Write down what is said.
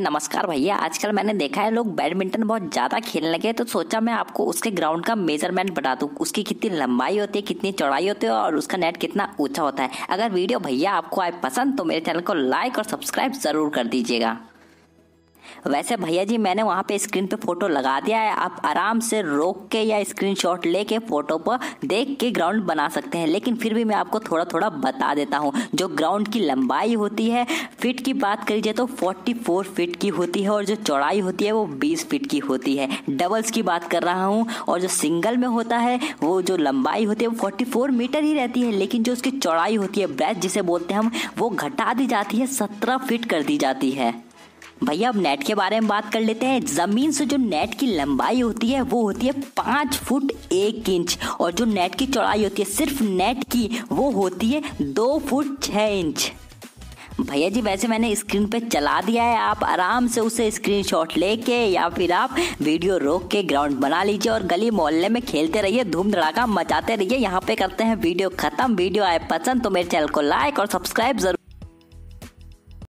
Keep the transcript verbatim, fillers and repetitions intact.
नमस्कार भैया, आजकल मैंने देखा है लोग बैडमिंटन बहुत ज़्यादा खेलने लगे, तो सोचा मैं आपको उसके ग्राउंड का मेजरमेंट बता दूँ। उसकी कितनी लंबाई होती है, कितनी चौड़ाई होती है और उसका नेट कितना ऊँचा होता है। अगर वीडियो भैया आपको आए पसंद तो मेरे चैनल को लाइक और सब्सक्राइब ज़रूर कर दीजिएगा। वैसे भैया जी मैंने वहाँ पे स्क्रीन पे फोटो लगा दिया है, आप आराम से रोक के या स्क्रीनशॉट लेके फोटो पर देख के ग्राउंड बना सकते हैं। लेकिन फिर भी मैं आपको थोड़ा थोड़ा बता देता हूँ। जो ग्राउंड की लंबाई होती है, फीट की बात करी जाए तो चौवालीस फीट की होती है और जो चौड़ाई होती है वो बीस फीट की होती है। डबल्स की बात कर रहा हूँ। और जो सिंगल में होता है वो जो लंबाई होती है वो फोर्टी फोर मीटर ही रहती है, लेकिन जो उसकी चौड़ाई होती है ब्रेथ जिसे बोलते हैं हम, वो घटा दी जाती है, सत्रह फीट कर दी जाती है। भैया अब नेट के बारे में बात कर लेते हैं। ज़मीन से जो नेट की लंबाई होती है वो होती है पाँच फुट एक इंच और जो नेट की चौड़ाई होती है सिर्फ नेट की वो होती है दो फुट छः इंच। भैया जी वैसे मैंने स्क्रीन पे चला दिया है, आप आराम से उसे स्क्रीनशॉट लेके या फिर आप वीडियो रोक के ग्राउंड बना लीजिए और गली मोहल्ले में खेलते रहिए, धूम धड़ाका मचाते रहिए। यहाँ पे करते हैं वीडियो ख़त्म। वीडियो आए पसंद तो मेरे चैनल को लाइक और सब्सक्राइब जरूर।